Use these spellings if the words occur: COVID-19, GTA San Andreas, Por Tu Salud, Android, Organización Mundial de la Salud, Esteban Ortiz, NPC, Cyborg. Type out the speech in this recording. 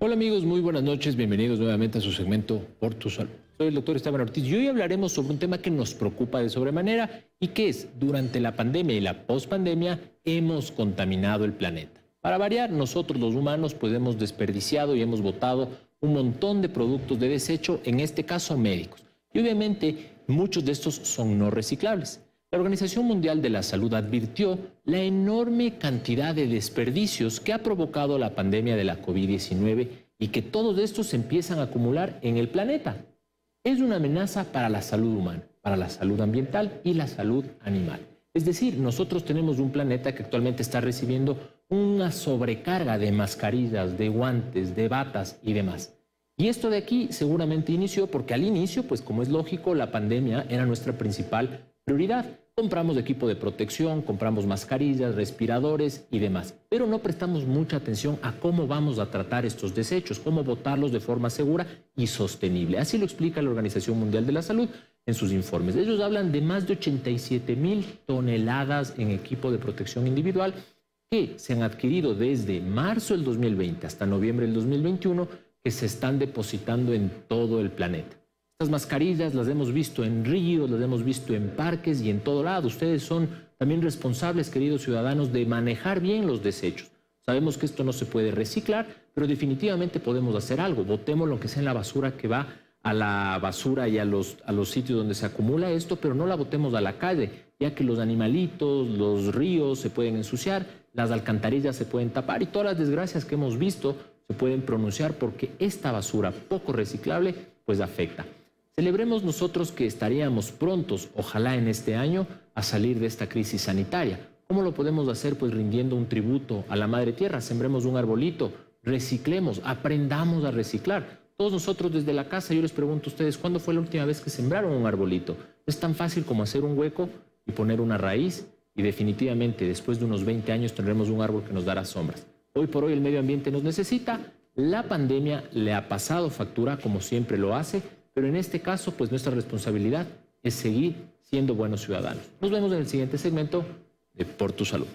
Hola amigos, muy buenas noches, bienvenidos nuevamente a su segmento Por Tu Salud. Soy el doctor Esteban Ortiz y hoy hablaremos sobre un tema que nos preocupa de sobremanera y que es, durante la pandemia y la pospandemia, hemos contaminado el planeta. Para variar, nosotros los humanos pues hemos desperdiciado y hemos botado un montón de productos de desecho, en este caso médicos. Y obviamente muchos de estos son no reciclables. La Organización Mundial de la Salud advirtió la enorme cantidad de desperdicios que ha provocado la pandemia de la COVID-19 y que todos estos se empiezan a acumular en el planeta. Es una amenaza para la salud humana, para la salud ambiental y la salud animal. Es decir, nosotros tenemos un planeta que actualmente está recibiendo una sobrecarga de mascarillas, de guantes, de batas y demás. Y esto de aquí seguramente inició porque al inicio, pues como es lógico, la pandemia era nuestra principal prioridad. Compramos equipo de protección, compramos mascarillas, respiradores y demás. Pero no prestamos mucha atención a cómo vamos a tratar estos desechos, cómo botarlos de forma segura y sostenible. Así lo explica la Organización Mundial de la Salud en sus informes. Ellos hablan de más de 87,000 toneladas en equipo de protección individual que se han adquirido desde marzo del 2020 hasta noviembre del 2021, que se están depositando en todo el planeta. Estas mascarillas las hemos visto en ríos, las hemos visto en parques y en todo lado. Ustedes son también responsables, queridos ciudadanos, de manejar bien los desechos. Sabemos que esto no se puede reciclar, pero definitivamente podemos hacer algo. Botemos lo que sea en la basura que va a la basura y a los sitios donde se acumula esto, pero no la botemos a la calle, ya que los animalitos, los ríos se pueden ensuciar, las alcantarillas se pueden tapar y todas las desgracias que hemos visto se pueden pronunciar porque esta basura poco reciclable pues afecta. Celebremos nosotros que estaríamos prontos, ojalá en este año, a salir de esta crisis sanitaria. ¿Cómo lo podemos hacer? Pues rindiendo un tributo a la madre tierra, sembremos un arbolito, reciclemos, aprendamos a reciclar. Todos nosotros desde la casa, yo les pregunto a ustedes, ¿cuándo fue la última vez que sembraron un arbolito? Es tan fácil como hacer un hueco y poner una raíz y definitivamente después de unos 20 años tendremos un árbol que nos dará sombras. Hoy por hoy el medio ambiente nos necesita, la pandemia le ha pasado factura como siempre lo hace, pero en este caso pues nuestra responsabilidad es seguir siendo buenos ciudadanos. Nos vemos en el siguiente segmento de Por Tu Salud.